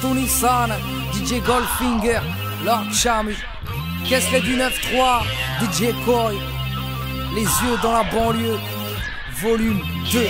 Tony Sana, DJ Goldfinger, Lord Charmy, Kessler du 93, DJ Koi, les yeux dans la banlieue, volume 2.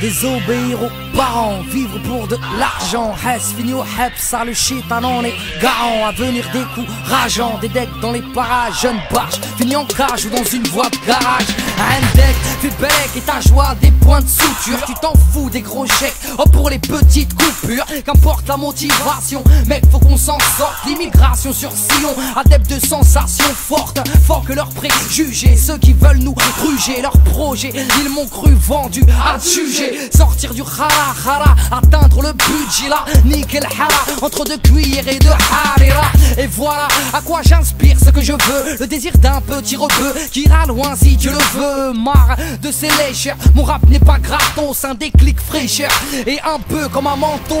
Désobéir aux parents, vivre pour de l'argent. Hes, fini au HEP, ça le shit, on en est garant. À venir des coups rageants, des decks dans les parages. Jeune barge, fini en cage ou dans une voie de garage. Un deck, fais bec et ta joie des points de suture. Tu t'en fous des gros chèques, oh pour les petites coupures. Qu'importe la motivation, mec, faut qu'on s'en sorte. L'immigration sur Sion, adepte de sensations fortes. Fort que leurs préjugés, ceux qui veulent nous gruger. Leurs projets, ils m'ont cru vendu à juger. Sortir du hara hara, atteindre le budget là, nickel hara, entre deux cuillères et deux harira. Et voilà à quoi j'inspire ce que je veux, le désir d'un petit rebeu qui ira loin si Dieu le veut. Marre de ces lécheurs, mon rap n'est pas gratos, un déclic fraîcheur et un peu comme un mentos.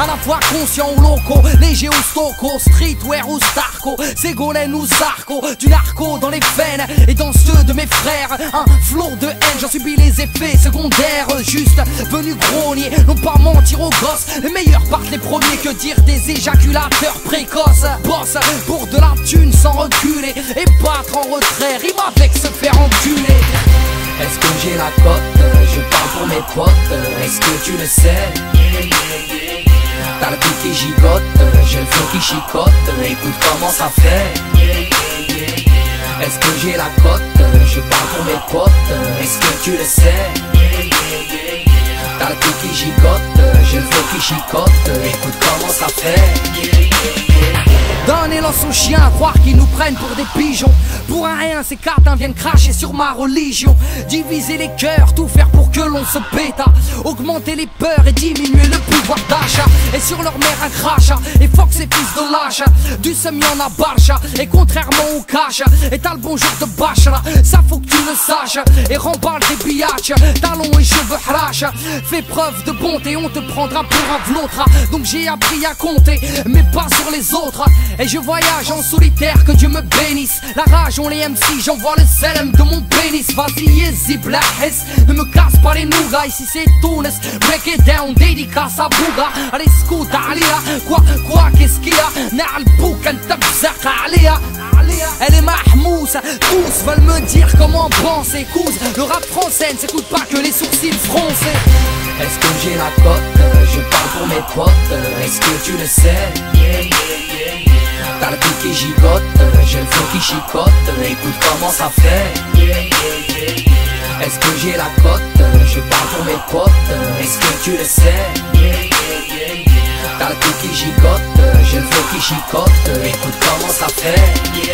À la fois conscient ou loco, léger ou stoco, streetwear ou starco, ségolène ou sarco, du narco dans les veines et dans ceux de mes frères. Un flot de haine, j'en subis les effets secondaires. Juste venu grogner, non pas mentir aux gosses. Les meilleurs partent les premiers, que dire des éjaculateurs précoces. Boss pour de la thune sans reculer et battre en retrait, rime avec se faire enculer. Est-ce que j'ai la cote? Je parle pour mes potes, est-ce que tu le sais? T'as le cul qui gigote, j'ai le flot qui chicote, écoute comment ça fait. Est-ce que j'ai la cote? Je parle pour mes potes, est-ce que tu le sais? T'as le cul qui gigote, j'ai le flot qui chicote, écoute comment ça fait. Donner dans son chien à croire qu'ils nous prennent pour des pigeons. Pour un rien, ces cartins viennent cracher sur ma religion. Diviser les cœurs, tout faire pour que l'on se péta. Augmenter les peurs et diminuer le pouvoir d'achat. Et sur leur mère un crachat, et fuck ces fils de lâche. Du semi en abarcha, et contrairement au cash. Et t'as le bonjour de bachra, ça faut que tu le saches. Et remballe des biatchs, talons et cheveux haraches. Fais preuve de bonté, on te prendra pour un vlotra. Donc j'ai appris à compter, mais pas sur les autres. Et je voyage en solitaire, que Dieu me bénisse. La rage on les MC, j'envoie le salam de mon pénis. Vas-y yezi blahes, ne me casse pas les nougas. Ici c'est Tunis, break it down, dédicace à Bouga. Allez scout alia, quoi qu'est-ce qu'il y a? Na'al boukan tabzaka alia. Elle est mahmousse, tous veulent me dire comment penser. Couse, le rap français ne s'écoute pas que les sourcils froncés. Est-ce que j'ai la cote? Je parle pour mes potes, est-ce que tu le sais? T'as le cul qui gigote, j'ai le flot qui chicote, écoute comment ça fait. Est-ce que j'ai la cote? Je parle pour mes potes, est-ce que tu le sais? T'as le cul qui gigote, j'ai le flot qui chicote, écoute comment ça fait.